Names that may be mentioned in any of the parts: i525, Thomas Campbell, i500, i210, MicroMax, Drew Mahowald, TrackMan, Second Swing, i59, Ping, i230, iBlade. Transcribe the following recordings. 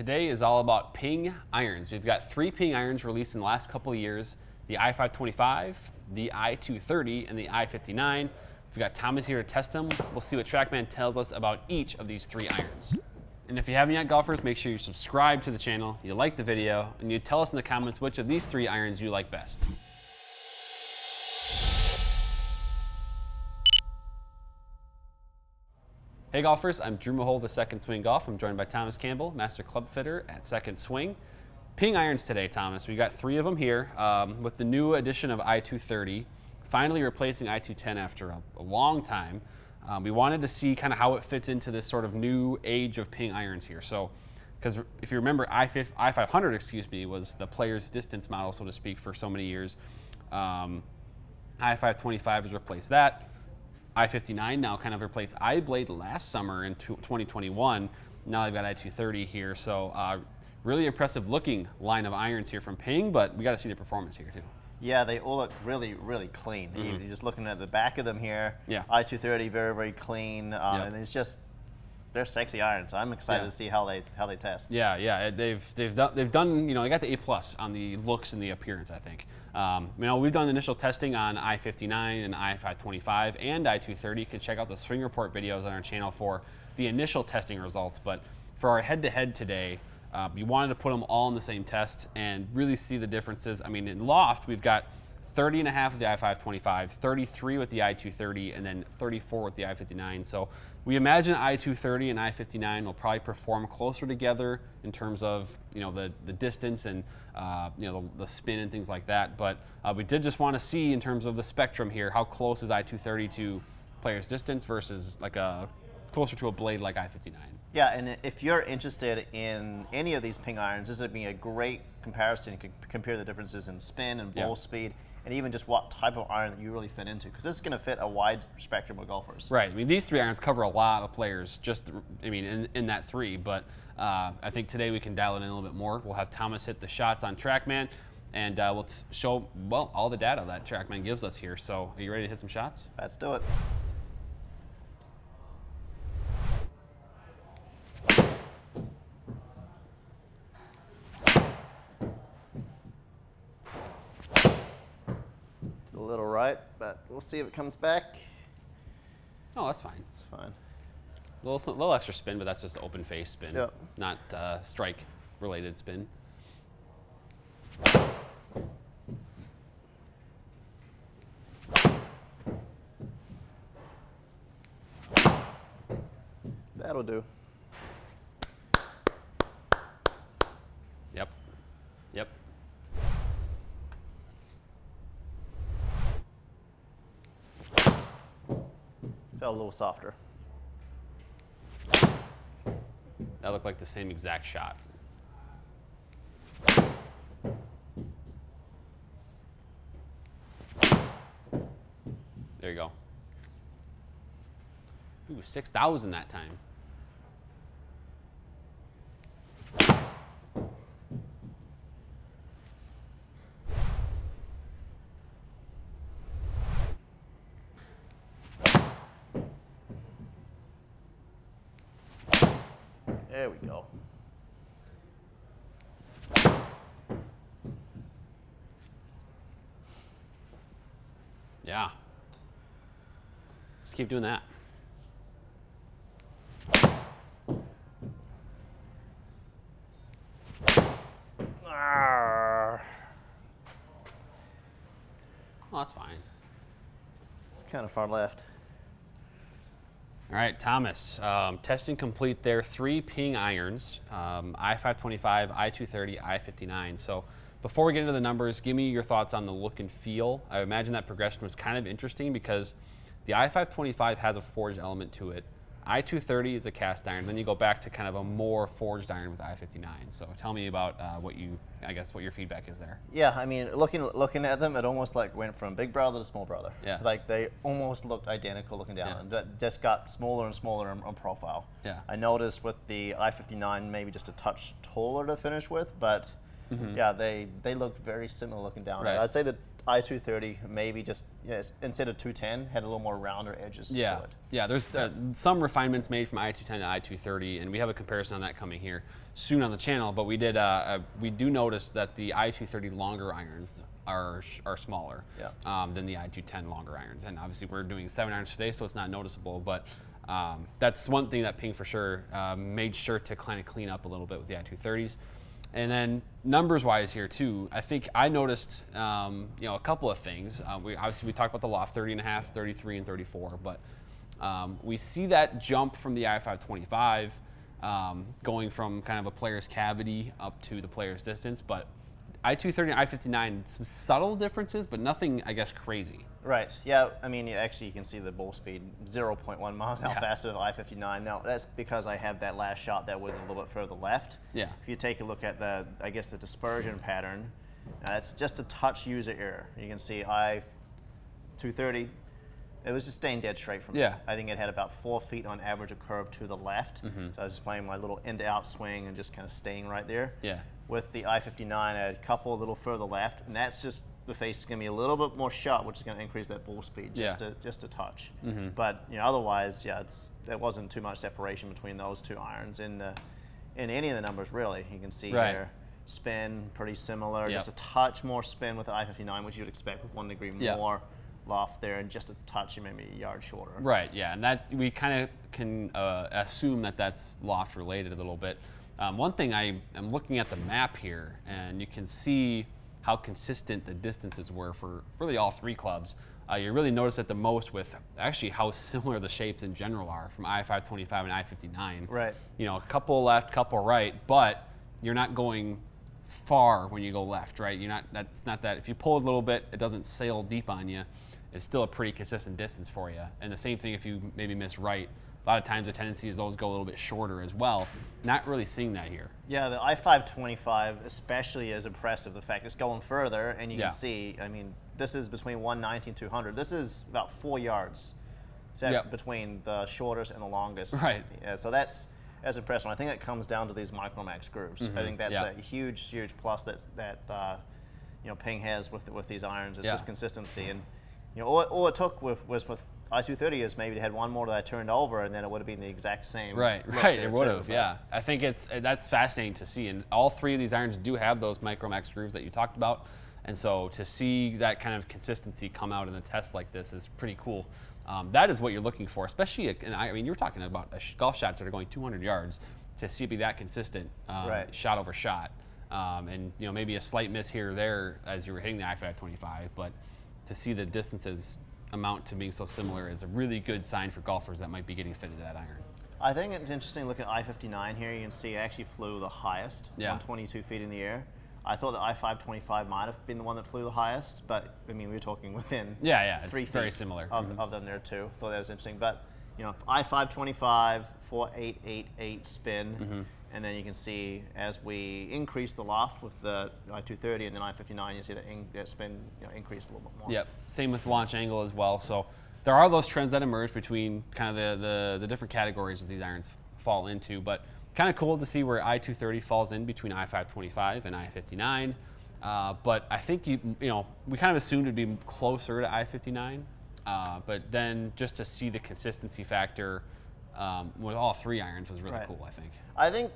today is all about Ping irons. We've got three Ping irons released in the last couple of years, the i525, the i230, and the i59. We've got Thomas here to test them. We'll see what TrackMan tells us about each of these three irons. And if you haven't yet, golfers, make sure you subscribe to the channel, you like the video, and you tell us in the comments which of these three irons you like best. Hey golfers, I'm Drew Mahowald with Second Swing Golf. I'm joined by Thomas Campbell, Master Club Fitter at Second Swing. Ping irons today, Thomas. We got three of them here with the new edition of i230, finally replacing i210 after a long time. We wanted to see kind of how it fits into this sort of new age of Ping irons here. So, because if you remember, i500, excuse me, was the player's distance model, so to speak, for so many years. i525 has replaced that. i59 now kind of replaced iBlade last summer in 2021. Now they've got i230 here, so really impressive looking line of irons here from Ping, but we got to see the performance here too. Yeah, they all look really, really clean. Mm-hmm. You're just looking at the back of them here. Yeah. i230 very, very clean, and it's just they're sexy irons. I'm excited to see how they test. Yeah, yeah, they've done you know, they got the A+ on the looks and the appearance, I think. You know, we've done initial testing on i59 and i525 and i230. You can check out the swing report videos on our channel for the initial testing results. But for our head-to-head today, we wanted to put them all in the same test and really see the differences. I mean, in loft, we've got 30.5 with the i525, 33 with the i230, and then 34 with the i59. So we imagine i230 and i59 will probably perform closer together in terms of, you know, the distance and you know, the spin and things like that. But we did just want to see in terms of the spectrum here, how close is i230 to player's distance versus like a closer to a blade like i59. Yeah, and if you're interested in any of these Ping irons, this would be a great comparison. You can compare the differences in spin and ball speed, and even just what type of iron that you really fit into, because this is going to fit a wide spectrum of golfers. Right. I mean, these three irons cover a lot of players, just, I mean, in that three, but I think today we can dial it in a little bit more. We'll have Thomas hit the shots on TrackMan, and we'll show, well, all the data that TrackMan gives us here. So are you ready to hit some shots? Let's do it. Little right, but we'll see if it comes back. Oh, that's fine. It's fine. A little extra spin, but that's just open face spin, not strike related spin. That'll do. Yep. Yep. Felt a little softer. That looked like the same exact shot. There you go. Ooh, 6,000 that time. There we go. Yeah. Just keep doing that. Well, that's fine. It's kind of far left. All right, Thomas, testing complete there. Three Ping irons, i525, i230, i59. So before we get into the numbers, give me your thoughts on the look and feel. I imagine that progression was kind of interesting because the i525 has a forged element to it. i230 is a cast iron. Then you go back to kind of a more forged iron with i59. So tell me about what your feedback is there. Yeah, I mean, looking at them, it almost like went from big brother to small brother. Yeah. Like they almost looked identical looking down. Yeah. It just got smaller and smaller on profile. Yeah. I noticed with the i59 maybe just a touch taller to finish with, but yeah, they looked very similar looking down. Right. I'd say that i230 maybe just instead of 210 had a little more rounder edges to it. Yeah, there's some refinements made from i210 to i230, and we have a comparison on that coming here soon on the channel. But we did we do notice that the i230 longer irons are smaller than the i210 longer irons, and obviously we're doing 7 irons today, so it's not noticeable. But that's one thing that Ping for sure made sure to kind of clean up a little bit with the i230s. And then numbers wise here too, I think I noticed a couple of things. We talked about the loft, 30.5, 33, and 34, but we see that jump from the i525 going from kind of a player's cavity up to the player's distance. But i230 and i59, some subtle differences, but nothing, I guess, crazy. Right. Yeah. I mean, actually, you can see the ball speed 0.1 miles an hour faster than i59. Now, that's because I have that last shot that went a little bit further left. Yeah. If you take a look at the, I guess, the dispersion pattern, it's just a touch user error. You can see i230. It was just staying dead straight from me. I think it had about 4 feet on average of curve to the left. So I was just playing my little in-to-out swing and just kind of staying right there. Yeah. With the i59, I had a couple a little further left, and that's just the face is going to be a little bit more sharp, which is going to increase that ball speed just a touch. But otherwise, there wasn't too much separation between those two irons in any of the numbers really. You can see here. Spin pretty similar, just a touch more spin with the i59, which you'd expect with 1 degree more loft there, and just a touch, maybe a yard shorter. Right, yeah, and that we kind of can assume that that's loft related a little bit. One thing, I am looking at the map here, and you can see how consistent the distances were for really all 3 clubs. You really notice it the most with actually how similar the shapes in general are from i525 and i59. Right. A couple left, couple right, but you're not going far when you go left, right? That's not that. If you pull a little bit, it doesn't sail deep on you. It's still a pretty consistent distance for you. And the same thing if you maybe miss right. A lot of times the tendency is those go a little bit shorter as well. Not really seeing that here. Yeah, the i525 especially is impressive. The fact it's going further, and you can see, I mean, this is between 190 and 200. This is about 4 yards between the shortest and the longest. Right. Yeah, so that's impressive. I think it comes down to these MicroMax grooves. I think that's a huge, huge plus that Ping has with these irons. It's just consistency, and all it took was with i230 is maybe it had 1 more that I turned over, and then it would have been the exact same. Right. It would have. Yeah, I think that's fascinating to see, and all 3 of these irons do have those MicroMax grooves that you talked about, and so to see that kind of consistency come out in a test like this is pretty cool. That is what you're looking for, especially. And I mean, you're talking about golf shots that are going 200 yards to see it be that consistent, shot over shot, and maybe a slight miss here or there as you were hitting the i525, but to see the distances amount to being so similar is a really good sign for golfers that might be getting fitted to that iron. I think it's interesting looking at i59 here. You can see it actually flew the highest, 122 feet in the air. I thought the i525 might have been the one that flew the highest, but I mean, we were talking within 3 feet. It's very similar of them there too. Thought that was interesting, but i525, 4888 spin, and then you can see as we increase the loft with the i230 and then i59, you see that spin increase a little bit more. Yep. Same with launch angle as well. So there are those trends that emerge between kind of the different categories that these irons fall into, but kind of cool to see where i230 falls in between i525 and i59. But I think we kind of assumed it'd be closer to i59, but then just to see the consistency factor with all 3 irons was really cool. I think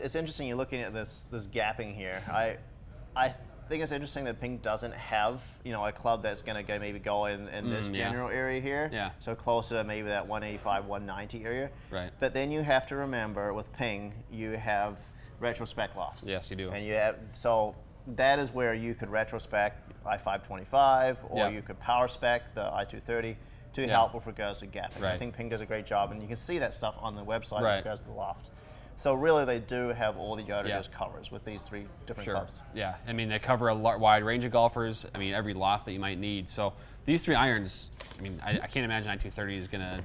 it's interesting. You're looking at this gapping here. I think it's interesting that Ping doesn't have a club that's going to go in this general area here. Yeah. So closer to maybe that 185, 190 area. Right. But then you have to remember with Ping, you have retrospect lofts. Yes, you do. And you have that is where you could retrospect i525, or you could power spec the i230. To help with regards to gapping. Right. I think Ping does a great job, and you can see that stuff on the website with regards to the loft. So really, they do have all the yardage covers with these 3 different clubs. Yeah, I mean, they cover a wide range of golfers. I mean, every loft that you might need. So these 3 irons, I mean, I can't imagine i230 is gonna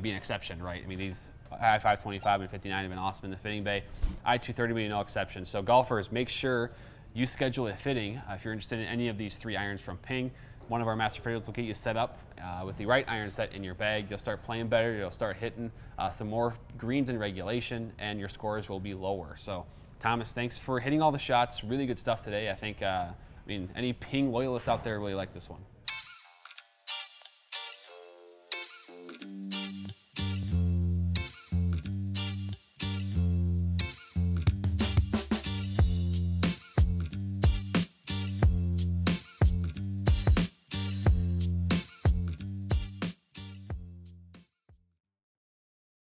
be an exception, right? I mean, these i525 and 59 have been awesome in the fitting bay. i230 will be no exception. So golfers, make sure you schedule a fitting if you're interested in any of these 3 irons from Ping. one of our master fitters will get you set up with the right iron set in your bag. You'll start playing better, you'll start hitting some more greens in regulation, and your scores will be lower. So Thomas, thanks for hitting all the shots. Really good stuff today. I think, I mean, any Ping loyalists out there really like this one.